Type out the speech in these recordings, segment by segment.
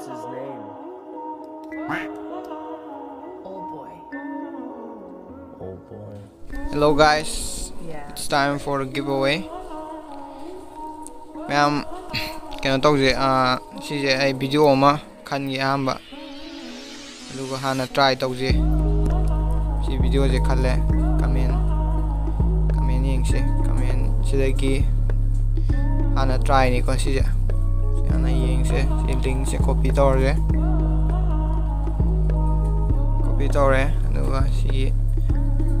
What's his name? Old boy. Old boy. Hello guys. Yeah. It's time for a giveaway. Ma'am, can I talk to she's a video ma can you amba? Look Hannah try talk to she video the color. Come in yingshi, come in she the key. Hannah try ni con she's link se copy tore aduga si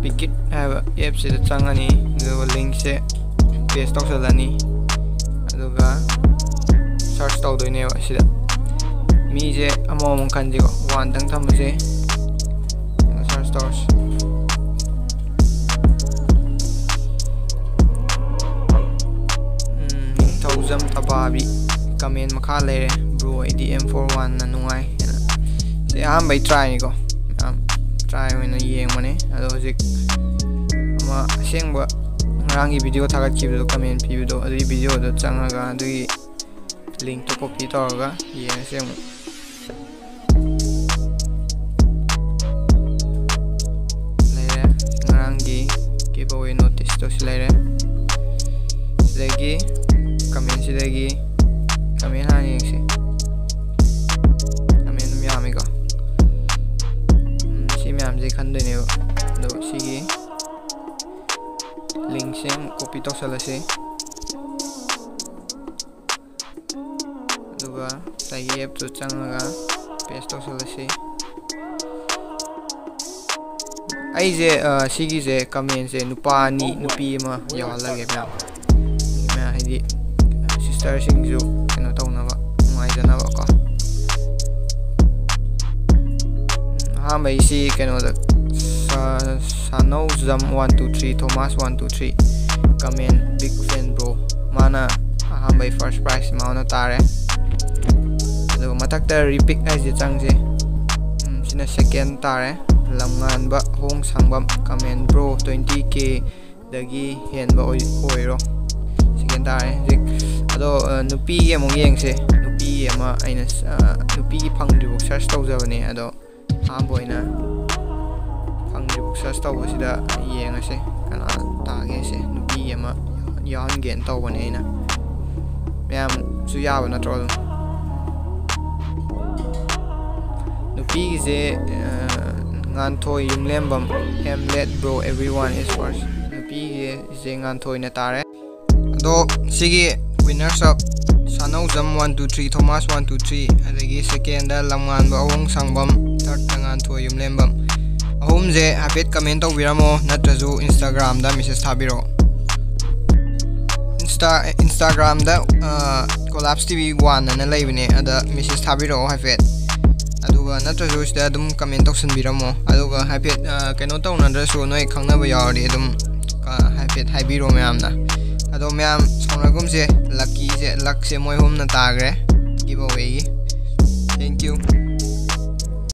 picket have apps se changani the link se paste toksalani aduga search tawdoine wa sida mi je amom kanjigo wan dang thamje search tors thousand tababi comment makha lere bro ADM41 na nungai se am bai try ni ko am try when yeng mane ado jik ama seng ba rangi video thagat ki video comment pi video adi video do changa ga adi link to copy to ga yeng seng lere rangi giveaway notice to lere legi comment si legi kami hanging sih, kami miami kok. Si miami sih kan dene, do sih link sih, copy tok salah sih. Juga lagi app tuh canggah, paste tok salah sih. Aja sih sih kami sih nupani nupi mah, ya Allah gitu. Nah ini sister singju. I'm a C canoe Sano Zam 123 Thomas 123 come in big fan bro mana I'm a first prize mana tare the matakta repick as the changzi in a second tare Laman but Hong Sangbam come in bro 20k the gi and boy second tare though nupi among yang say nupi ama ines nupi pangdu search tozavane ado Amboina Pangdu search tozida yang say and target say nupi ama yon gain towanena. Yam suyawa natural nupi ze nganto yung lembam hamlet bro everyone is first nupi ze nganto natare do sige winners of Sanozam 123 Thomas 123 adagi second Laman Baung Sangbam third Tangan Toyum Lembam Ahum je habit comment to Viramo Natrazu Instagram da Mrs. Thabiro Instagram da Collapse TV 1 na laibne ada Mrs. Thabiro habit aduga Natrazu da dum comment to sun Viramo aduga habit keno to Natrazu noi khangna ba yari dum habit habiro meamna ado ma'am sonagum se lucky se luck se moi hum na tagre giveaway thank you